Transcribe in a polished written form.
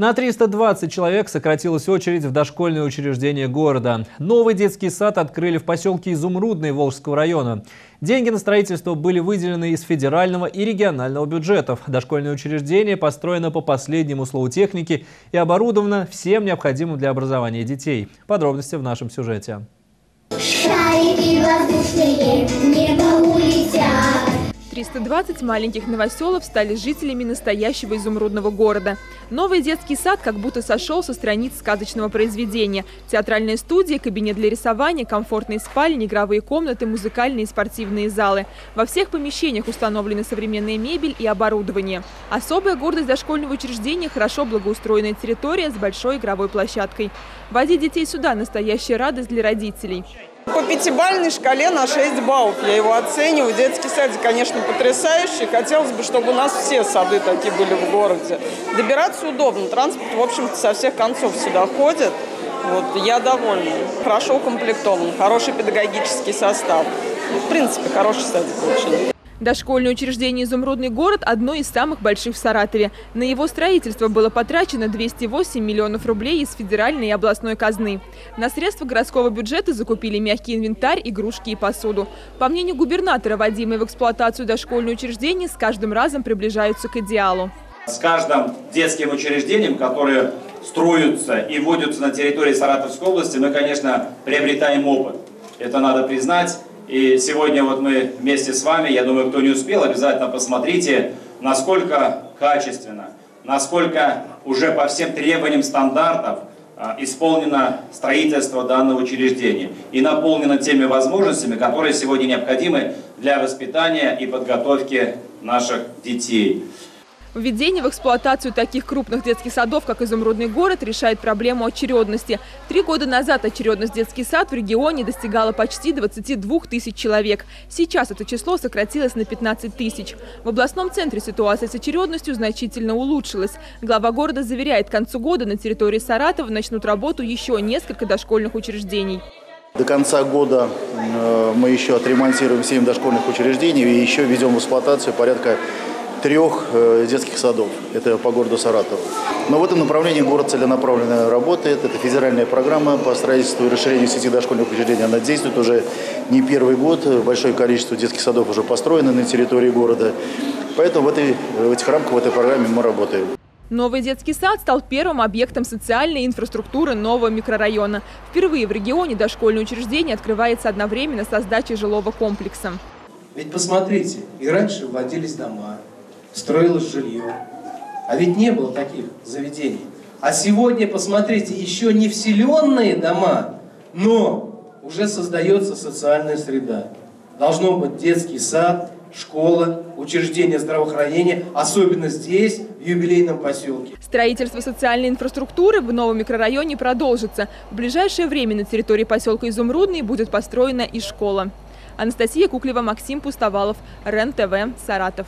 На 320 человек сократилась очередь в дошкольное учреждение города. Новый детский сад открыли в поселке Изумрудный Волжского района. Деньги на строительство были выделены из федерального и регионального бюджетов. Дошкольное учреждение построено по последнему слову техники и оборудовано всем необходимым для образования детей. Подробности в нашем сюжете. Шарики воздушные, в небо улетят. 320 маленьких новоселов стали жителями настоящего изумрудного города. Новый детский сад как будто сошел со страниц сказочного произведения. Театральная студия, кабинет для рисования, комфортные спальни, игровые комнаты, музыкальные и спортивные залы. Во всех помещениях установлены современная мебель и оборудование. Особая гордость дошкольного учреждения – хорошо благоустроенная территория с большой игровой площадкой. Водить детей сюда – настоящая радость для родителей. По пятибалльной шкале на 6 баллов я его оцениваю. Детский садик, конечно, потрясающий. Хотелось бы, чтобы у нас все сады такие были в городе. Добираться удобно. Транспорт, в общем-то, со всех концов сюда ходит. Вот, я довольна. Хорошо укомплектован. Хороший педагогический состав. В принципе, хороший садик очень. Дошкольное учреждение «Изумрудный город» – одно из самых больших в Саратове. На его строительство было потрачено 208 миллионов рублей из федеральной и областной казны. На средства городского бюджета закупили мягкий инвентарь, игрушки и посуду. По мнению губернатора, вводимые в эксплуатацию дошкольные учреждения с каждым разом приближаются к идеалу. С каждым детским учреждением, которое строится и вводится на территории Саратовской области, мы, конечно, приобретаем опыт. Это надо признать. И сегодня вот мы вместе с вами, я думаю, кто не успел, обязательно посмотрите, насколько качественно, насколько уже по всем требованиям стандартов исполнено строительство данного учреждения и наполнено теми возможностями, которые сегодня необходимы для воспитания и подготовки наших детей. Введение в эксплуатацию таких крупных детских садов, как «Изумрудный город», решает проблему очередности. 3 года назад очередность в детский сад в регионе достигала почти 22 тысяч человек. Сейчас это число сократилось на 15 тысяч. В областном центре ситуация с очередностью значительно улучшилась. Глава города заверяет, к концу года на территории Саратова начнут работу еще несколько дошкольных учреждений. До конца года мы еще отремонтируем 7 дошкольных учреждений и еще введем в эксплуатацию порядка 3 детских садов. Это по городу Саратову. Но в этом направлении город целенаправленно работает. Это федеральная программа по строительству и расширению сети дошкольных учреждений. Она действует уже не 1 год. Большое количество детских садов уже построено на территории города. Поэтому в этих рамках, в этой программе мы работаем. Новый детский сад стал первым объектом социальной инфраструктуры нового микрорайона. Впервые в регионе дошкольное учреждение открывается одновременно со сдачей жилого комплекса. Ведь посмотрите, и раньше вводились дома. Строилось жилье. А ведь не было таких заведений. А сегодня, посмотрите, еще не вселенные дома, но уже создается социальная среда. Должно быть детский сад, школа, учреждение здравоохранения, особенно здесь, в юбилейном поселке. Строительство социальной инфраструктуры в новом микрорайоне продолжится. В ближайшее время на территории поселка Изумрудный будет построена и школа. Анастасия Куклива, Максим Пустовалов, РЕН-ТВ, Саратов.